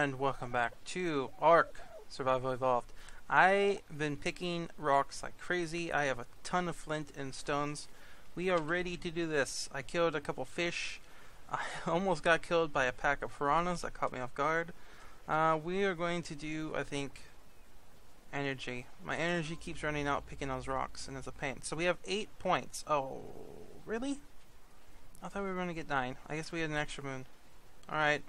And welcome back to Ark: Survival Evolved. I've been picking rocks like crazy. I have a ton of flint and stones. We are ready to do this. I killed a couple fish. I almost got killed by a pack of piranhas that caught me off guard. We are going to do, I think, energy. My energy keeps running out picking those rocks, and it's a pain. So we have 8 points. Oh, really? I thought we were going to get 9. I guess we had an extra moon. Alright.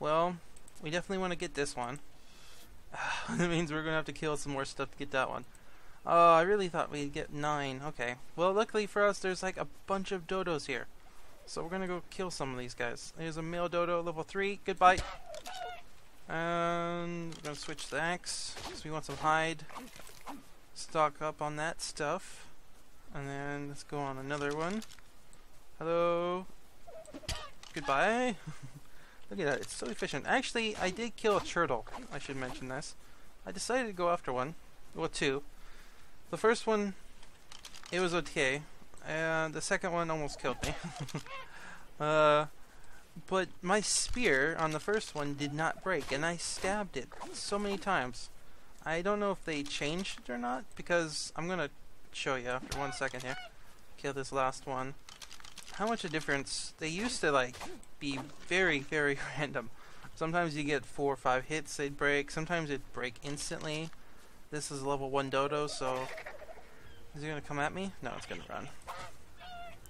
Well, we definitely want to get this one. That means we're going to have to kill some more stuff to get that one. Oh, I really thought we'd get 9. Okay. Well, luckily for us, there's like a bunch of dodos here. So we're going to go kill some of these guys. Here's a male dodo, level 3. Goodbye. And we're going to switch the axe, because we want some hide. Stock up on that stuff. And then let's go on another one. Hello. Goodbye. Look at that, it's so efficient. Actually, I did kill a turtle. I should mention this. I decided to go after one. Well, two. The first one, it was okay. And the second one almost killed me. But my spear on the first one did not break, and I stabbed it so many times. I don't know if they changed it or not, because I'm going to show you after 1 second here. Kill this last one. How much a difference. They used to like be very, very random. Sometimes you get 4 or 5 hits, they'd break. Sometimes it'd break instantly. This is level 1 dodo, so is it gonna come at me? No, it's gonna run.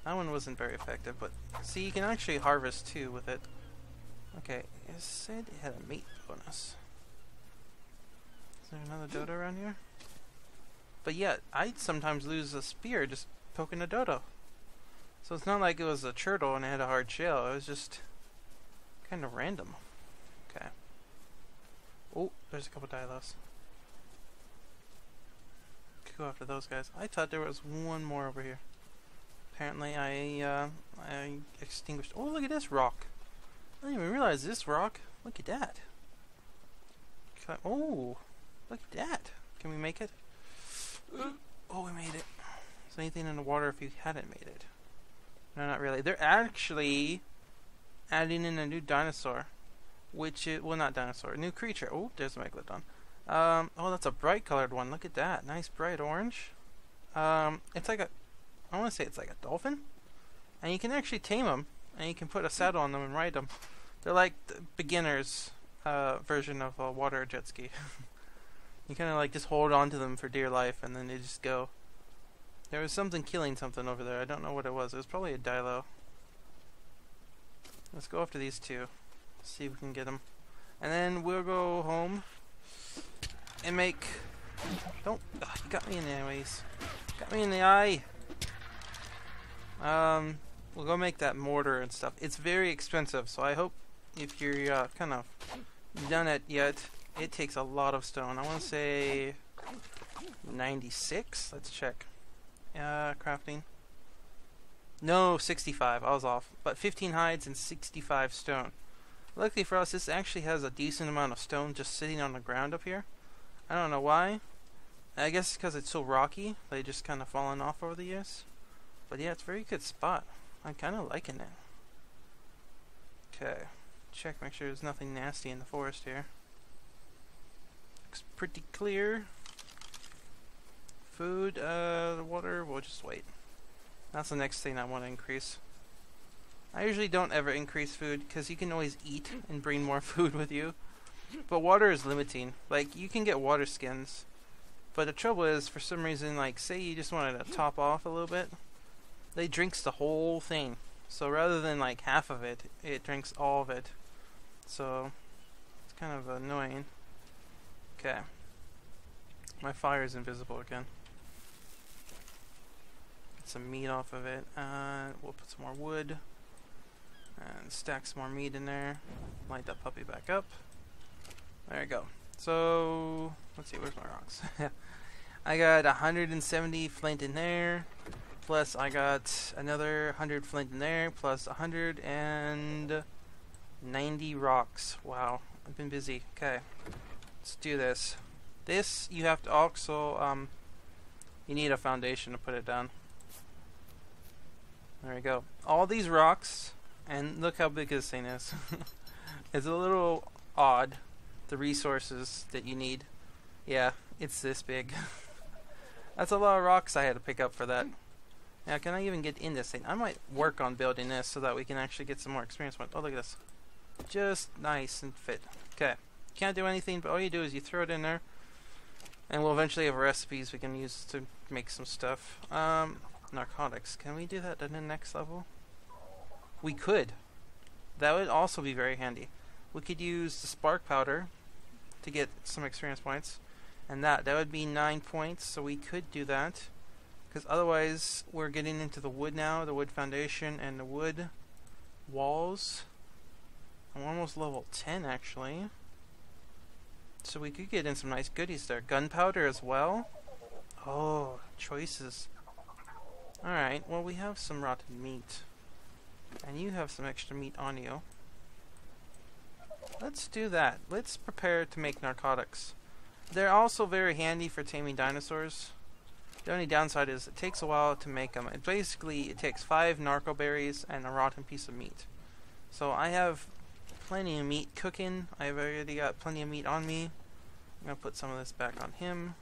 That one wasn't very effective, but see, you can actually harvest too with it. Okay, it said it had a meat bonus. Is there another dodo around here? But yeah, I'd sometimes lose a spear just poking a dodo. So it's not like it was a turtle and it had a hard shell, it was just kind of random. Okay. Oh, there's a couple dilos. Could go after those guys. I thought there was one more over here. Apparently I extinguished... Oh, look at this rock! I didn't even realize this rock. Look at that. Oh! Look at that! Can we make it? Oh, we made it. Is there anything in the water if you hadn't made it? No, not really. They're actually adding in a new dinosaur, which it, well, not dinosaur, a new creature. Oh, there's a Megalodon. Oh, that's a bright colored one. Look at that, nice bright orange. It's like a, I want to say it's like a dolphin, and you can actually tame them, and you can put a saddle on them and ride them. They're like the beginner's version of a water jet ski. You kind of like just hold on to them for dear life, and then they just go. There was something killing something over there. I don't know what it was. It was probably a dilo. Let's go after these two. See if we can get them. And then we'll go home and make... Don't... Ugh, you got me in the anyways. Got me in the eye! We'll go make that mortar and stuff. It's very expensive, so I hope if you're kind of done it yet, it takes a lot of stone. I want to say 96? Let's check. Crafting. No, 65. I was off. But 15 hides and 65 stone. Luckily for us, this actually has a decent amount of stone just sitting on the ground up here. I don't know why. I guess because it's so rocky. They just kind of fallen off over the years. But yeah, it's a very good spot. I'm kind of liking it. Okay. Check, make sure there's nothing nasty in the forest here. Looks pretty clear. Food, water, we'll just wait. That's the next thing I want to increase. I usually don't ever increase food because you can always eat and bring more food with you. But water is limiting. Like, you can get water skins. But the trouble is, for some reason, like, say you just wanted to top off a little bit. They drinks the whole thing. So rather than, like, half of it, it drinks all of it. So, it's kind of annoying. Okay. My fire is invisible again. Some meat off of it. We'll put some more wood and stack some more meat in there. Light that puppy back up. There we go. So let's see, where's my rocks? I got 170 flint in there, plus I got another 100 flint in there, plus 190 rocks. Wow, I've been busy. Okay, let's do this. This you have to also you need a foundation to put it down. There we go. All these rocks, and look how big this thing is. It's a little odd, the resources that you need. Yeah, it's this big. That's a lot of rocks I had to pick up for that. Now, can I even get in this thing? I might work on building this so that we can actually get some more experience. Oh, look at this. Just nice and fit. Okay. Can't do anything, but all you do is you throw it in there. And we'll eventually have recipes we can use to make some stuff. Narcotics. Can we do that at the next level? We could. That would also be very handy. We could use the spark powder to get some experience points. And that would be 9 points, so we could do that. Because otherwise, we're getting into the wood now, the wood foundation, and the wood walls. I'm almost level 10, actually. So we could get in some nice goodies there. Gunpowder as well. Oh, choices. Alright, well, we have some rotten meat. And you have some extra meat on you. Let's do that. Let's prepare to make narcotics. They're also very handy for taming dinosaurs. The only downside is it takes a while to make them. And basically, it takes 5 narco berries and a rotten piece of meat. So I have plenty of meat cooking. I've already got plenty of meat on me. I'm going to put some of this back on him.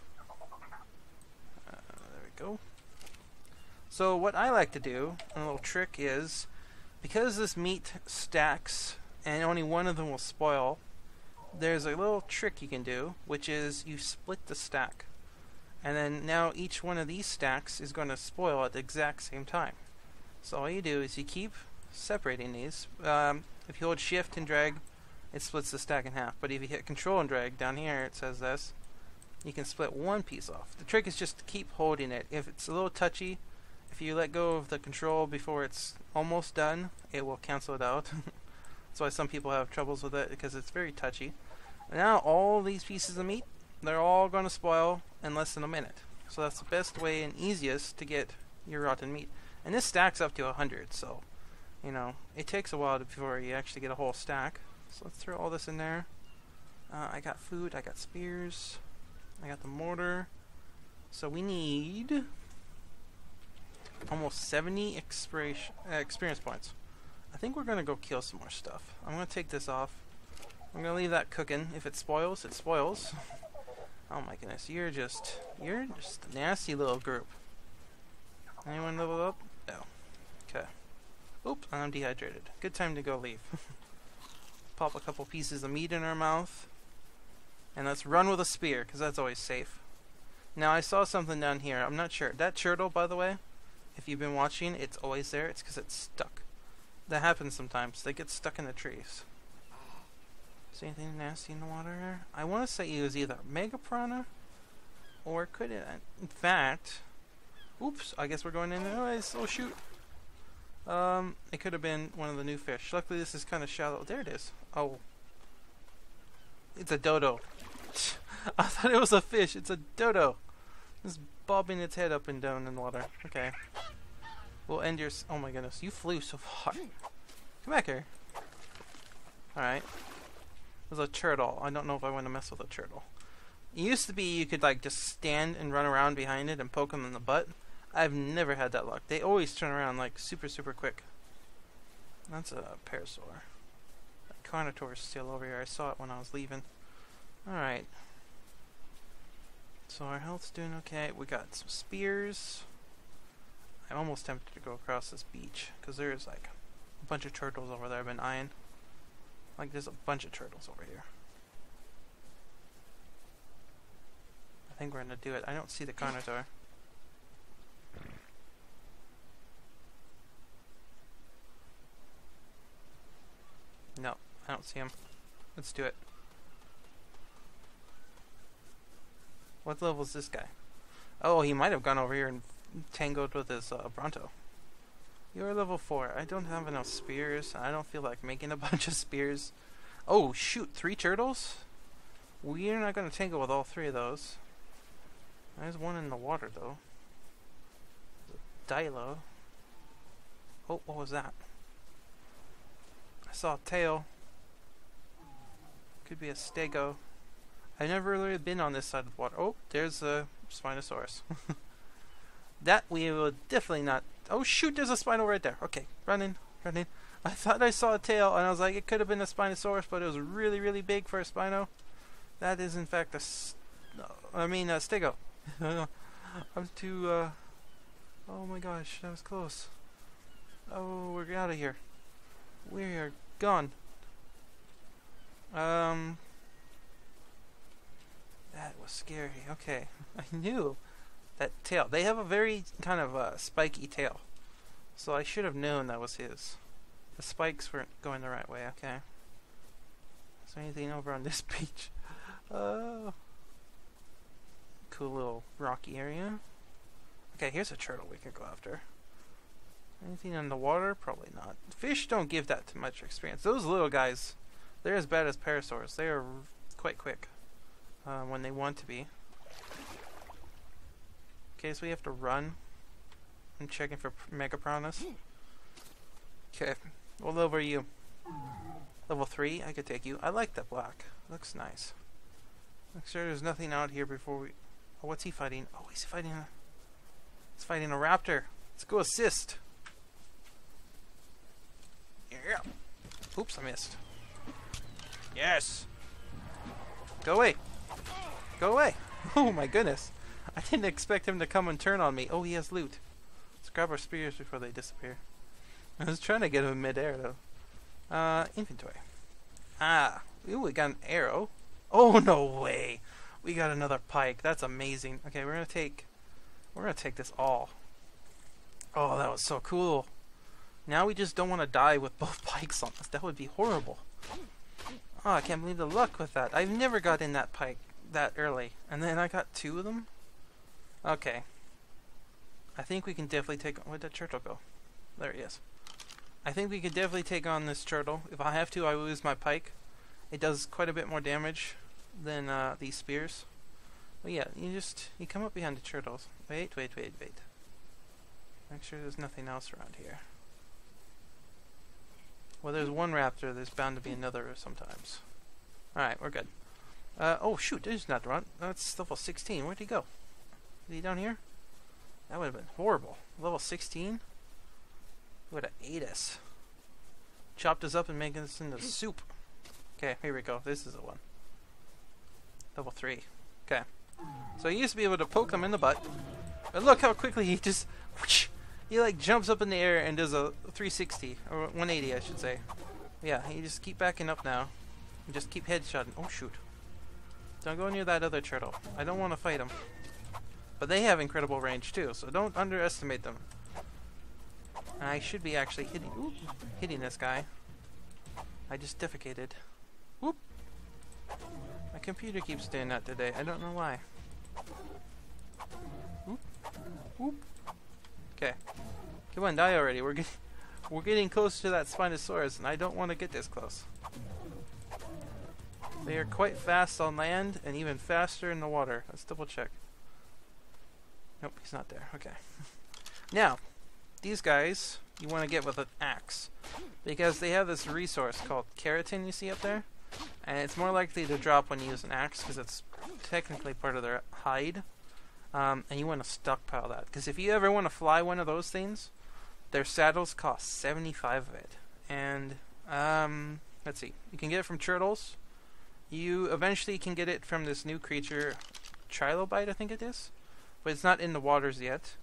There we go. So what I like to do, and a little trick is, because this meat stacks and only one of them will spoil, there's a little trick you can do, which is you split the stack. And then now each one of these stacks is going to spoil at the exact same time. So all you do is you keep separating these. If you hold shift and drag, it splits the stack in half. But if you hit control and drag down here, it says this. You can split one piece off. The trick is just to keep holding it. If it's a little touchy, if you let go of the control before it's almost done, it will cancel it out. That's why some people have troubles with it, because it's very touchy. Now all these pieces of meat, they're all going to spoil in less than a minute. So that's the best way and easiest to get your rotten meat. And this stacks up to 100, so you know, it takes a while before you actually get a whole stack. So let's throw all this in there. I got food, I got spears, I got the mortar. So we need almost 70 experience points. I think we're going to go kill some more stuff. I'm going to take this off. I'm going to leave that cooking. If it spoils, it spoils. Oh my goodness, you're just a nasty little group. Anyone level up? No. Okay. Oops, I'm dehydrated. Good time to go leave. Pop a couple pieces of meat in our mouth. And let's run with a spear, because that's always safe. Now, I saw something down here. I'm not sure. That turtle, by the way, if you've been watching, it's always there. It's because it's stuck. That happens sometimes. They get stuck in the trees. Is there anything nasty in the water there? I want to say it was either Mega Piranha, or could it... In fact... Oops, I guess we're going in there. Oh, shoot. It could have been one of the new fish. Luckily, this is kind of shallow. There it is. Oh. It's a dodo. I thought it was a fish. It's a dodo. It's bobbing its head up and down in the water. Okay. We'll end your... Oh, my goodness. You flew so far. Come back here. Alright. There's a turtle. I don't know if I want to mess with a turtle. It used to be you could like just stand and run around behind it and poke them in the butt. I've never had that luck. They always turn around like super quick. That's a parasaur. That Carnotaur is still over here. I saw it when I was leaving. Alright. So our health's doing okay. We got some spears. I'm almost tempted to go across this beach because there is like a bunch of turtles over there I've been eyeing. Like, there's a bunch of turtles over here. I think we're gonna do it. I don't see the Carnotaur. No, I don't see him. Let's do it. What level is this guy? Oh, he might have gone over here and tangled with his Bronto. You're level 4. I don't have enough spears. I don't feel like making a bunch of spears. Oh, shoot. 3 turtles? We're not going to tangle with all 3 of those. There's one in the water, though. Dilo. Oh, what was that? I saw a tail. Could be a Stego. I've never really been on this side of the water. Oh, there's a Spinosaurus. That we will definitely not... Oh shoot, there's a Spino right there. Okay, run in. I thought I saw a tail, and I was like, it could have been a Spinosaurus, but it was really, really big for a Spino. That is, in fact, a Stego. I'm too, oh my gosh, that was close. Oh, we're out of here. We are gone. That was scary. Okay, I knew that tail. They have a very kind of spiky tail, so I should have known that was his. The spikes weren't going the right way. Okay. Is there anything over on this beach? Oh, cool little rocky area. Okay, here's a turtle we can go after. Anything in the water? Probably not. Fish don't give that too much experience. Those little guys, they're as bad as parasaurs. They are quite quick when they want to be. Okay, so we have to run. I'm checking for Megapiranhas. Okay, what level are you? Level 3? I could take you. I like that black. Looks nice. Make sure there's nothing out here before we... Oh, what's he fighting? Oh, he's fighting a... He's fighting a raptor. Let's go assist. Yeah. Oops, I missed. Yes. Go away. Go away. Oh my goodness. I didn't expect him to come and turn on me. Oh, he has loot. Let's grab our spears before they disappear. I was trying to get him in midair though. Inventory. Ah. Ooh, we got an arrow. Oh no way. We got another pike. That's amazing. Okay, we're gonna take this all. Oh, that was so cool. Now we just don't want to die with both pikes on us. That would be horrible. Oh, I can't believe the luck with that. I've never got in that pike that early. And then I got two of them? Okay. I think we can definitely take... Where'd that turtle go? There he is. I think we could definitely take on this turtle. If I have to, I will use my pike. It does quite a bit more damage than these spears. But yeah, you come up behind the turtles. Wait. Make sure there's nothing else around here. Well, there's one raptor, there's bound to be another sometimes. Alright, we're good. Oh shoot, there's not run. That's level 16. Where'd he go? Is he down here? That would have been horrible. Level 16? Would have ate us. Chopped us up and made us into soup. Okay, here we go. This is the one. Level 3. Okay. So he used to be able to poke them in the butt. But look how quickly he just... Whoosh, he like jumps up in the air and does a 360 or 180, I should say. Yeah, you just keep backing up now. And just keep headshotting. Oh shoot! Don't go near that other turtle. I don't want to fight him. But they have incredible range too, so don't underestimate them. I should be actually hitting this guy. I just defecated. Whoop! My computer keeps doing that today. I don't know why. Whoop! Whoop! Okay, come on, die already. We're getting close to that Spinosaurus, and I don't want to get this close. They are quite fast on land, and even faster in the water. Let's double check. Nope, he's not there. Okay. Now, these guys you want to get with an axe, because they have this resource called keratin you see up there, and it's more likely to drop when you use an axe because it's technically part of their hide. And you want to stockpile that, because if you ever want to fly one of those things, their saddles cost 75 of it. And let's see, you can get it from turtles. You eventually can get it from this new creature, Trilobite, I think it is, but it's not in the waters yet.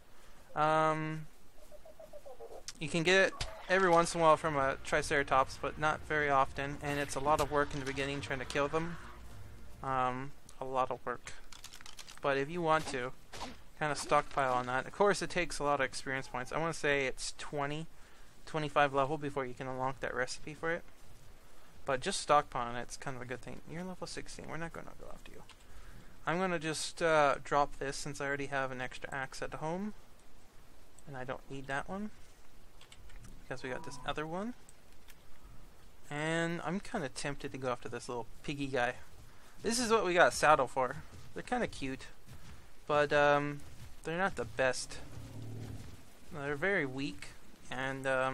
You can get it every once in a while from a Triceratops, but not very often. And it's a lot of work in the beginning trying to kill them. A lot of work. But if you want to, kind of stockpile on that. Of course, it takes a lot of experience points. I want to say it's 20, 25 level before you can unlock that recipe for it. But just stockpile on it. It's kind of a good thing. You're level 16. We're not going to go after you. I'm going to just drop this since I already have an extra axe at home. And I don't need that one. Because we got this other one. And I'm kind of tempted to go after this little piggy guy. This is what we got a saddle for. They're kind of cute, but they're not the best. They're very weak, and I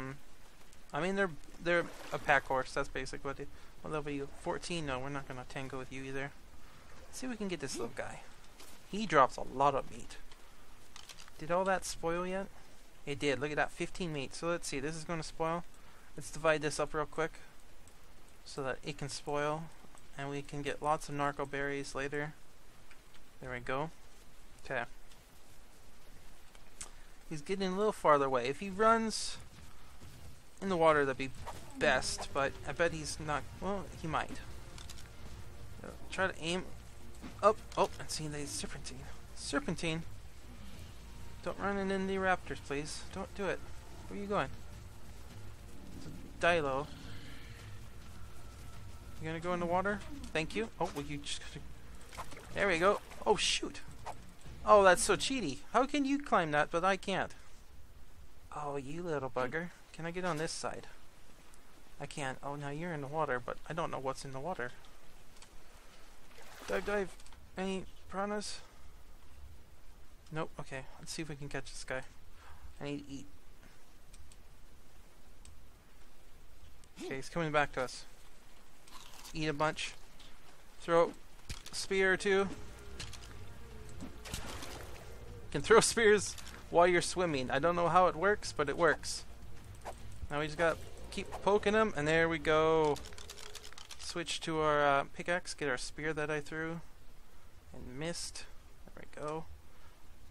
mean they're a pack horse. That's basically what. What level are you? 14? No, we're not gonna tango with you either. Let's see if we can get this little guy. He drops a lot of meat. Did all that spoil yet? It did. Look at that, 15 meat. So let's see. This is gonna spoil. Let's divide this up real quick so that it can spoil and we can get lots of narco berries later. There we go. Okay. He's getting a little farther away. If he runs in the water, that'd be best, but I bet he's not. Well, he might. Try to aim up. Oh, and see, there's serpentine. Serpentine! Don't run into the raptors, please. Don't do it. Where are you going? It's a Dilo. You gonna go in the water? Thank you. Oh, well, you just. There we go. Oh, shoot! Oh, that's so cheaty. How can you climb that, but I can't? Oh, you little bugger. Can I get on this side? I can't. Oh, now you're in the water, but I don't know what's in the water. Dive, dive. Any piranhas? Nope. Okay, let's see if we can catch this guy. I need to eat. Okay, he's coming back to us. Eat a bunch. Throw a spear or two. You can throw spears while you're swimming. I don't know how it works, but it works. Now we just gotta keep poking him, and there we go. Switch to our pickaxe, get our spear that I threw and missed. There we go.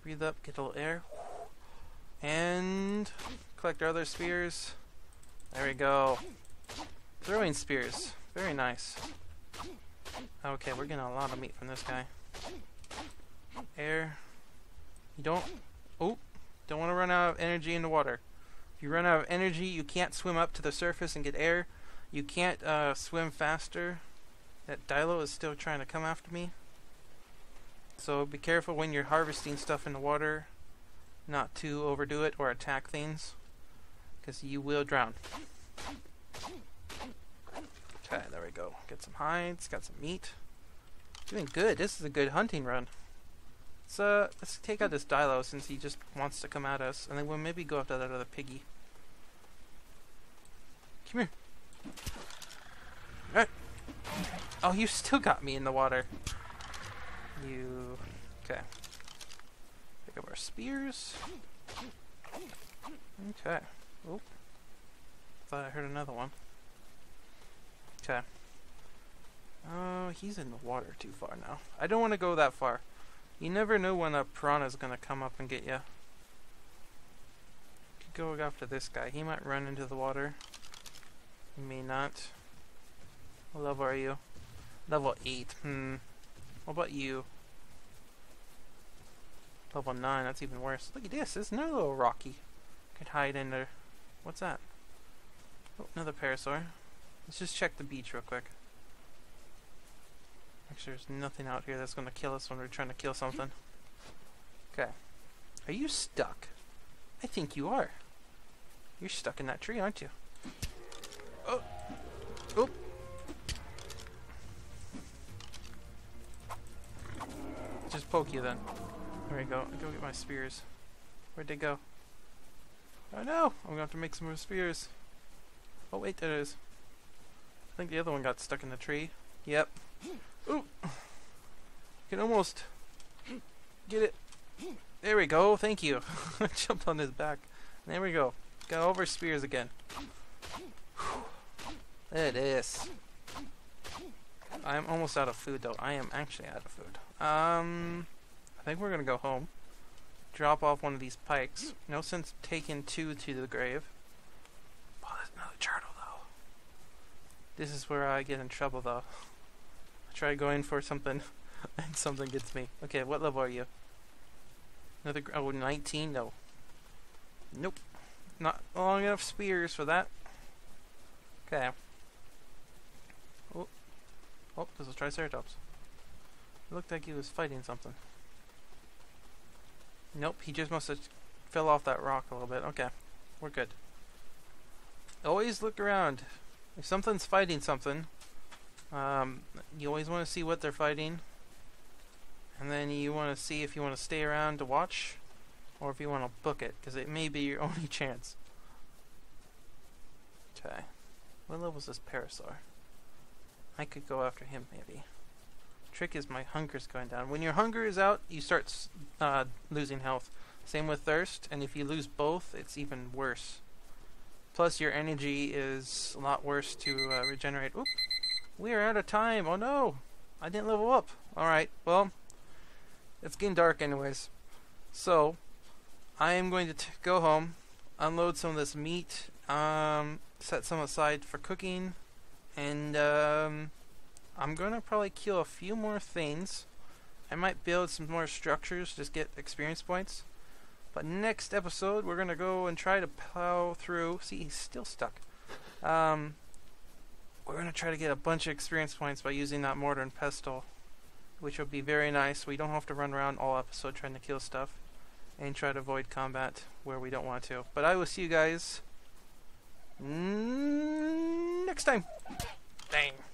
Breathe up, get a little air. And collect our other spears. There we go. Throwing spears. Very nice. Okay, we're getting a lot of meat from this guy. Air. You don't. Oh, don't want to run out of energy in the water. If you run out of energy, you can't swim up to the surface and get air. You can't swim faster. That Dilo is still trying to come after me. So be careful when you're harvesting stuff in the water, not to overdo it or attack things, because you will drown. Okay, there we go. Get some hides, got some meat. Doing good. This is a good hunting run. Let's take out this Dilo since he just wants to come at us, and then we'll maybe go after that other piggy. Come here. Alright. Oh, you still got me in the water. You. Okay. Pick up our spears. Okay. Oh. Thought I heard another one. Okay. Oh, he's in the water too far now. I don't want to go that far. You never know when a piranha's gonna come up and get ya. Could go after this guy. He might run into the water. He may not. What level are you? Level 8. What about you? Level 9. That's even worse. Look at this. There's another little rocky. Could hide in there. What's that? Oh, another parasaur. Let's just check the beach real quick. Make sure there's nothing out here that's gonna kill us when we're trying to kill something. Okay. Are you stuck? I think you are. You're stuck in that tree, aren't you? Oh! Oh! Just poke you then. There we go. I'll go get my spears. Where'd they go? Oh no! I'm gonna have to make some more spears. Oh wait, there it is. I think the other one got stuck in the tree. Yep. Ooh! You can almost get it. There we go, thank you. I jumped on his back. There we go. Got all of our spears again. Whew. There it is. I'm almost out of food though. I am actually out of food. I think we're gonna go home. Drop off one of these pikes. No sense taking two to the grave. Oh, there's another turtle though. This is where I get in trouble though. Try going for something and something gets me. Okay, what level are you? Another, oh, 19? No. Nope. Not long enough spears for that. Okay. Oh, oh, this is Triceratops. It looked like he was fighting something. Nope, he just must have fell off that rock a little bit. Okay, we're good. Always look around. If something's fighting something, you always want to see what they're fighting, and then you want to see if you want to stay around to watch or if you want to book it, because it may be your only chance. Okay, what level is this parasaur? I could go after him maybe. Trick is my hunger's going down. When your hunger is out, you start losing health. Same with thirst, and if you lose both, it's even worse. Plus your energy is a lot worse to regenerate. Oop! We are out of time! Oh no! I didn't level up! Alright, well, it's getting dark anyways. So, I am going to go home, unload some of this meat, set some aside for cooking, and I'm going to probably kill a few more things. I might build some more structures, just get experience points. But next episode, we're going to go and try to plow through... See, he's still stuck. We're going to try to get a bunch of experience points by using that mortar and pestle, which will be very nice. We don't have to run around all episode trying to kill stuff and try to avoid combat where we don't want to. But I will see you guys next time. Dang.